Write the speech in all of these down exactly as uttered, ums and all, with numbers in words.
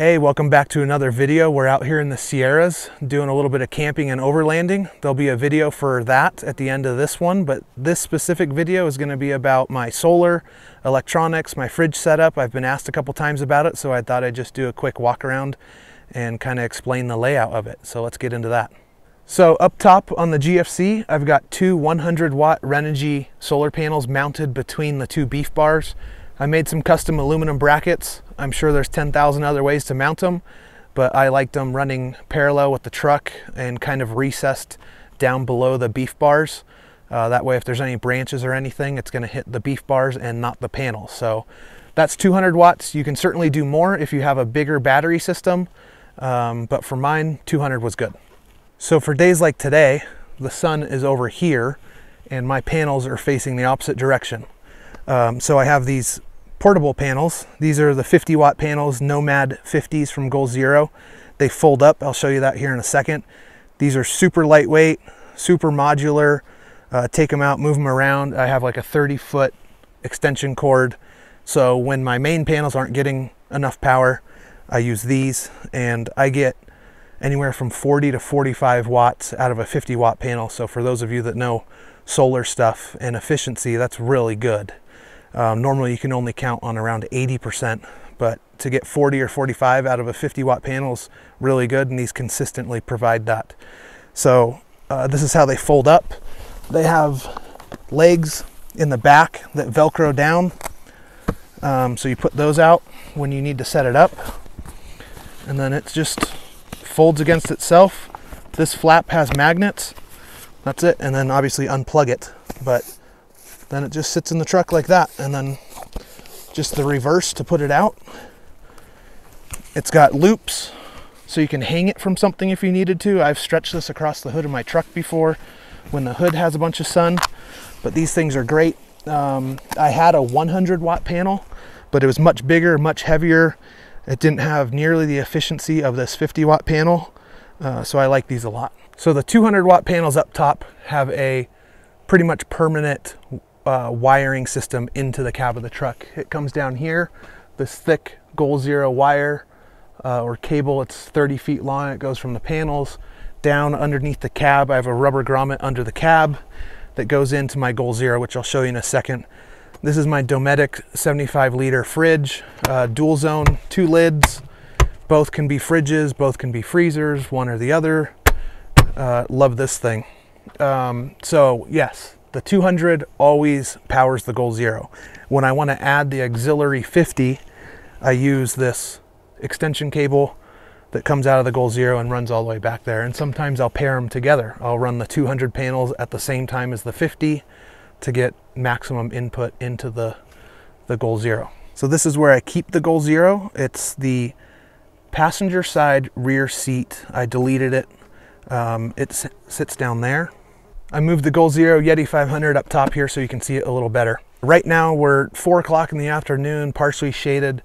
Hey, welcome back to another video. We're out here in the Sierras doing a little bit of camping and overlanding. There'll be a video for that at the end of this one, but this specific video is going to be about my solar, electronics, my fridge setup. I've been asked a couple times about it, so I thought I'd just do a quick walk around and kind of explain the layout of it. So let's get into that. So up top on the G F C, I've got two one hundred watt Renogy solar panels mounted between the two beef bars. I made some custom aluminum brackets. I'm sure there's ten thousand other ways to mount them, but I liked them running parallel with the truck and kind of recessed down below the beef bars. Uh, that way, if there's any branches or anything, it's gonna hit the beef bars and not the panel. So that's two hundred watts. You can certainly do more if you have a bigger battery system, um, but for mine, two hundred was good. So for days like today, the sun is over here and my panels are facing the opposite direction. Um, so I have these portable panels. These are the fifty watt panels, Nomad fifties from Goal Zero. They fold up, I'll show you that here in a second. These are super lightweight, super modular. Uh, take them out, move them around. I have like a thirty foot extension cord. So when my main panels aren't getting enough power, I use these, and I get anywhere from forty to forty-five watts out of a fifty watt panel. So for those of you that know solar stuff and efficiency, that's really good. Um, normally you can only count on around eighty percent, but to get forty or forty-five out of a fifty watt panel is really good, and these consistently provide that. So uh, this is how they fold up. They have legs in the back that Velcro down. Um, so you put those out when you need to set it up, and then it just folds against itself. This flap has magnets. That's it. And then obviously unplug it, but then it just sits in the truck like that. And then just the reverse to put it out. It's got loops so you can hang it from something if you needed to. I've stretched this across the hood of my truck before when the hood has a bunch of sun, but these things are great. Um, I had a one hundred watt panel, but it was much bigger, much heavier. It didn't have nearly the efficiency of this fifty watt panel. Uh, so I like these a lot. So the two hundred watt panels up top have a pretty much permanent Uh, wiring system into the cab of the truck. It comes down here, this thick Goal Zero wire uh, or cable. It's thirty feet long. It goes from the panels down underneath the cab. I have a rubber grommet under the cab that goes into my Goal Zero, which I'll show you in a second. This is my Dometic seventy-five liter fridge, uh, dual zone, two lids. Both can be fridges, both can be freezers, one or the other. Uh, love this thing. Um, so yes, the two hundred always powers the Goal Zero. When I want to add the auxiliary fifty, I use this extension cable that comes out of the Goal Zero and runs all the way back there. And sometimes I'll pair them together. I'll run the two hundred panels at the same time as the fifty to get maximum input into the, the Goal Zero. So this is where I keep the Goal Zero. It's the passenger side rear seat. I deleted it. Um, it sits down there. I moved the Goal Zero Yeti five hundred up top here so you can see it a little better. Right now we're four o'clock in the afternoon, partially shaded.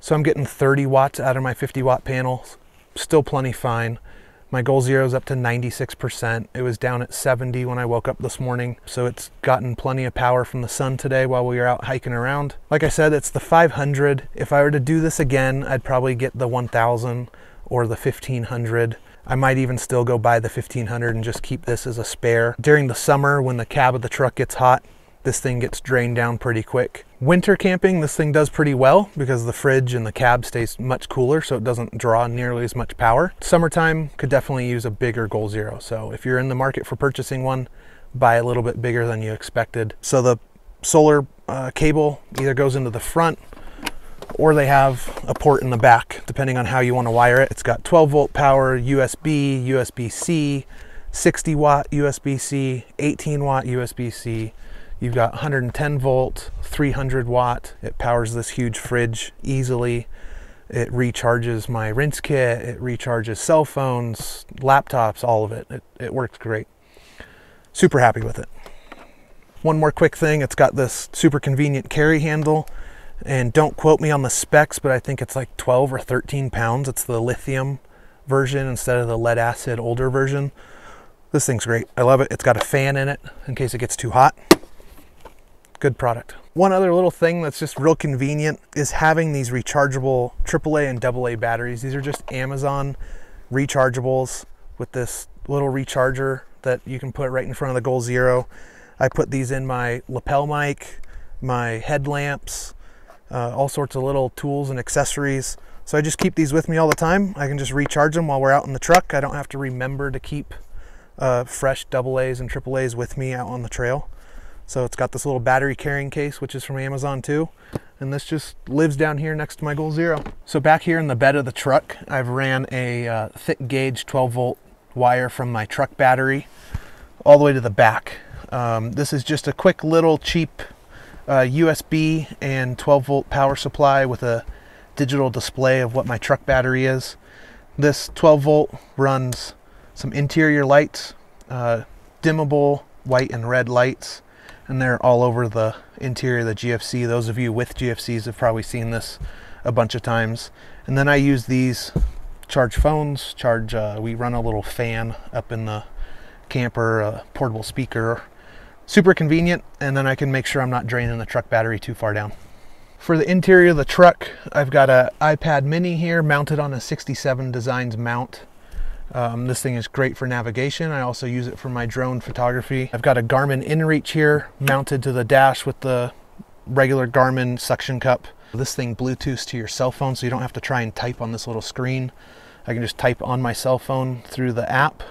So I'm getting thirty watts out of my fifty watt panels. Still plenty fine. My Goal Zero's up to ninety-six percent. It was down at seventy when I woke up this morning. So it's gotten plenty of power from the sun today while we were out hiking around. Like I said, it's the five hundred. If I were to do this again, I'd probably get the one thousand or the fifteen hundred. I might even still go buy the fifteen hundred and just keep this as a spare. During the summer, when the cab of the truck gets hot, this thing gets drained down pretty quick. Winter camping, this thing does pretty well because the fridge and the cab stays much cooler, so it doesn't draw nearly as much power. Summertime could definitely use a bigger Goal Zero. So if you're in the market for purchasing one, buy a little bit bigger than you expected. So the solar uh, cable either goes into the front, or they have a port in the back, depending on how you want to wire it. It's got twelve volt power, U S B, U S B C, sixty watt U S B C, eighteen watt U S B C. You've got one hundred ten volt, three hundred watt. It powers this huge fridge easily. It recharges my rinse kit. It recharges cell phones, laptops, all of it. It, it works great. Super happy with it. One more quick thing. It's got this super convenient carry handle. And don't quote me on the specs, but I think it's like twelve or thirteen pounds. It's the lithium version instead of the lead acid older version. This thing's great. I love it. It's got a fan in it in case it gets too hot. good product. One other little thing that's just real convenient is having these rechargeable triple A and double A batteries. These are just Amazon rechargeables with this little recharger that you can put right in front of the Goal Zero. I put these in my lapel mic, my headlamps, uh, all sorts of little tools and accessories. So I just keep these with me all the time. I can just recharge them while we're out in the truck. I don't have to remember to keep uh, fresh double A's and triple A's with me out on the trail. So it's got this little battery carrying case, which is from Amazon too. And this just lives down here next to my Goal Zero. So back here in the bed of the truck, I've ran a uh, thick gauge twelve volt wire from my truck battery all the way to the back. Um, this is just a quick little cheap uh, U S B and twelve volt power supply with a digital display of what my truck battery is. This twelve volt runs some interior lights, uh, dimmable white and red lights, and they're all over the interior of the G F C. Those of you with G F Cs have probably seen this a bunch of times. And then I use these charge phones, charge, uh, we run a little fan up in the camper, a portable speaker. Super convenient, and then I can make sure I'm not draining the truck battery too far down. For the interior of the truck, I've got an iPad mini here mounted on a sixty-seven Designs mount. Um, this thing is great for navigation. I also use it for my drone photography. I've got a Garmin inReach here mounted to the dash with the regular Garmin suction cup. This thing Bluetooths to your cell phone, so you don't have to try and type on this little screen. I can just type on my cell phone through the app.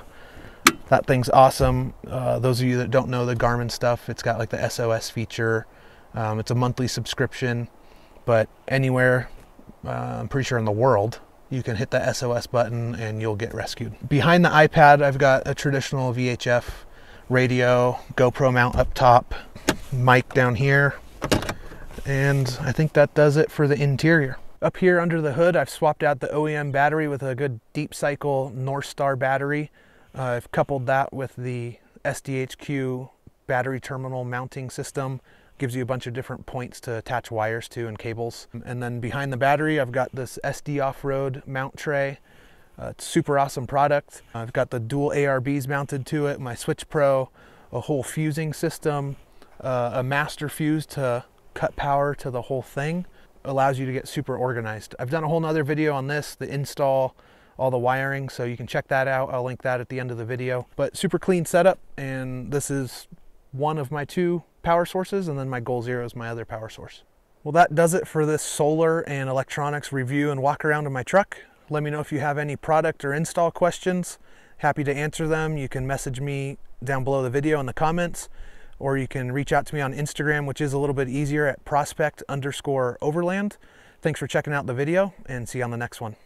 That thing's awesome. Uh, those of you that don't know the Garmin stuff, it's got like the S O S feature. Um, it's a monthly subscription, but anywhere, uh, I'm pretty sure in the world, you can hit the S O S button and you'll get rescued. Behind the iPad, I've got a traditional V H F radio, GoPro mount up top, mic down here, and I think that does it for the interior. Up here under the hood, I've swapped out the O E M battery with a good deep cycle Northstar battery. Uh, I've coupled that with the S D H Q battery terminal mounting system. Gives you a bunch of different points to attach wires to and cables. And then behind the battery, I've got this S D off-road mount tray. Uh, it's a super awesome product. I've got the dual A R Bs mounted to it, my Switch Pro, a whole fusing system, uh, a master fuse to cut power to the whole thing. Allows you to get super organized. I've done a whole nother video on this, the install, all the wiring, so you can check that out. I'll link that at the end of the video. But super clean setup, and this is one of my two power sources, and then my Goal Zero is my other power source. Well, that does it for this solar and electronics review and walk around in my truck. Let me know if you have any product or install questions. Happy to answer them. You can message me down below the video in the comments, or you can reach out to me on Instagram, which is a little bit easier at prospect underscore overland. Thanks for checking out the video, and see you on the next one.